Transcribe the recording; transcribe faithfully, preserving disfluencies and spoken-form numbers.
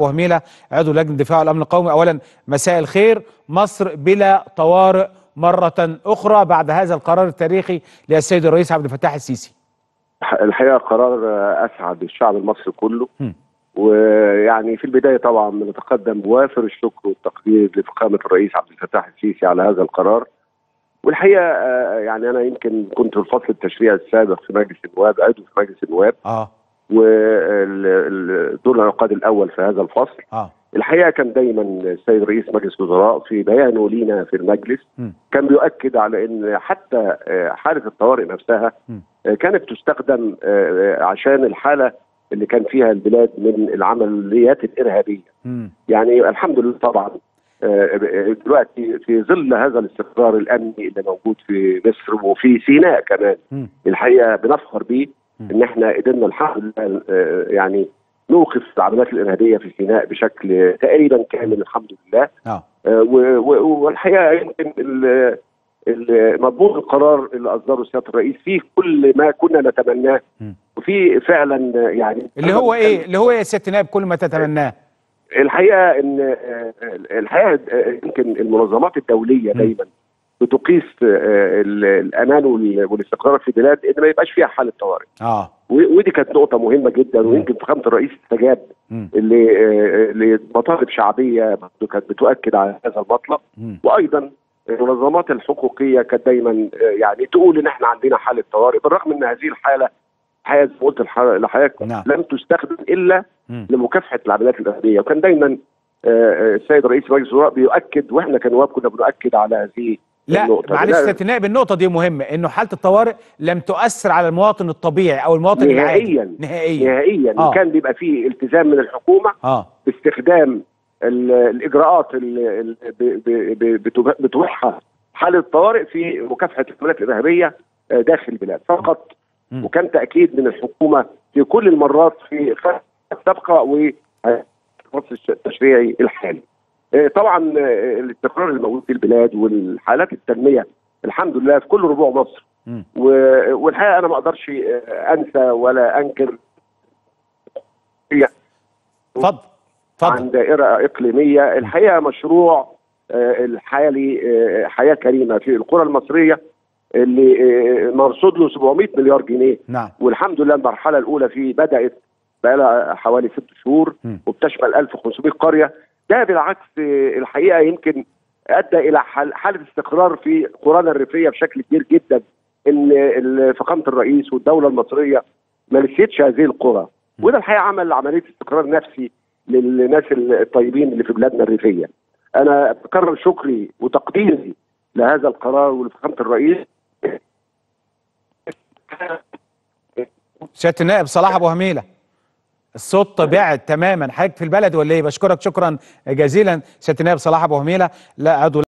أبو هميله عضو لجنة دفاع والأمن القومي. أولا مساء الخير. مصر بلا طوارئ مرة أخرى بعد هذا القرار التاريخي للسيد الرئيس عبد الفتاح السيسي. الحقيقة قرار أسعد الشعب المصري كله، م. ويعني في البداية طبعا نتقدم بوافر الشكر والتقدير لفخامة الرئيس عبد الفتاح السيسي على هذا القرار. والحقيقة يعني أنا يمكن كنت في الفصل التشريعي السابق في مجلس النواب، عضو في مجلس النواب آه. والدور العقاد الاول في هذا الفصل. آه. الحقيقه كان دايما السيد رئيس مجلس الوزراء في بيانه لينا في المجلس م. كان بيؤكد على ان حتى حاله الطوارئ نفسها م. كانت تستخدم عشان الحاله اللي كان فيها البلاد من العمليات الارهابيه. م. يعني الحمد لله طبعا دلوقتي في ظل هذا الاستقرار الامني اللي موجود في مصر وفي سيناء كمان، م. الحقيقه بنفخر بيه ان احنا قدرنا الحمد لله يعني نوقف العمليات الارهابيه في سيناء بشكل تقريبا كامل الحمد لله. آه. والحقيقه يمكن مضمون القرار اللي اصدره سياده الرئيس فيه كل ما كنا نتمناه، وفي فعلا يعني اللي هو ايه اللي هو يا سياده النائب كل ما تتمناه. الحقيقه ان الحقيقه يمكن المنظمات الدوليه دايما بتقيس الامان والاستقرار في البلاد ان ما يبقاش فيها حاله طوارئ. اه ودي كانت نقطه مهمه جدا، ويمكن فخامه الرئيس استجاب لمطالب شعبيه كانت بتؤكد على هذا المطلب. م. وايضا المنظمات الحقوقيه كانت دايما يعني تقول ان احنا عندنا حاله طوارئ، بالرغم ان هذه الحاله حاله زي ما قلت لحضرتك لم تستخدم الا م. لمكافحه العمليات الارهابيه. وكان دايما السيد رئيس مجلس الوزراء بيؤكد، واحنا كنواب كنا بنؤكد على هذه. لا معلش سياده النائب، النقطة دي مهمة، انه حالة الطوارئ لم تؤثر على المواطن الطبيعي او المواطن العادي نهائيا نهائيا نهائيا. آه. كان بيبقى فيه التزام من الحكومة آه. باستخدام الاجراءات اللي بتوحها حالة الطوارئ في مكافحة الحملات الارهابية داخل البلاد فقط. م. وكان تأكيد من الحكومة في كل المرات في السابقة والفصل التشريعي الحالي. طبعا الاستقرار الموجود في البلاد والحالات التنميه الحمد لله في كل ربوع مصر. م. والحقيقه انا ما اقدرش انسى ولا انكر فضل فضل عن دائره اقليميه. الحقيقه مشروع الحالي حياه كريمه في القرى المصريه اللي مرصود له سبعمئة مليار جنيه. نعم. والحمد لله المرحله الاولى فيه بدات بقى لها حوالي ست شهور م. وبتشمل ألف وخمسمئة قرية. ده بالعكس الحقيقه يمكن ادى الى حاله استقرار في قرانا الريفيه بشكل كبير جدا، ان فخامه الرئيس والدوله المصريه ما نسيتش هذه القرى، وده الحقيقه عمل عمليه استقرار نفسي للناس الطيبين اللي في بلادنا الريفيه. انا بكرر شكري وتقديري لهذا القرار ولفخامه الرئيس. سياده النائب صلاح أبو هميله، الصوت طبيعي تماما، حاجة في البلد ولا ايه؟ بشكرك شكرا جزيلا سياده النائب صلاح أبو هميله. لا عضو